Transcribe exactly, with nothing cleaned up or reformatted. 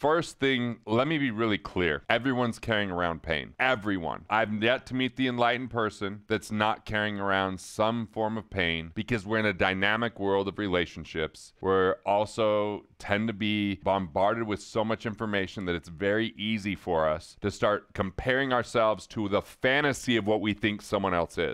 first thing, let me be really clear. Everyone's carrying around pain. Everyone. I've yet to meet the enlightened person that's not carrying around some form of pain, because we're in a dynamic world of relationships. We're also tend to be bombarded with so much information that it's very easy for us to start comparing ourselves to the fantasy of what we think someone else is.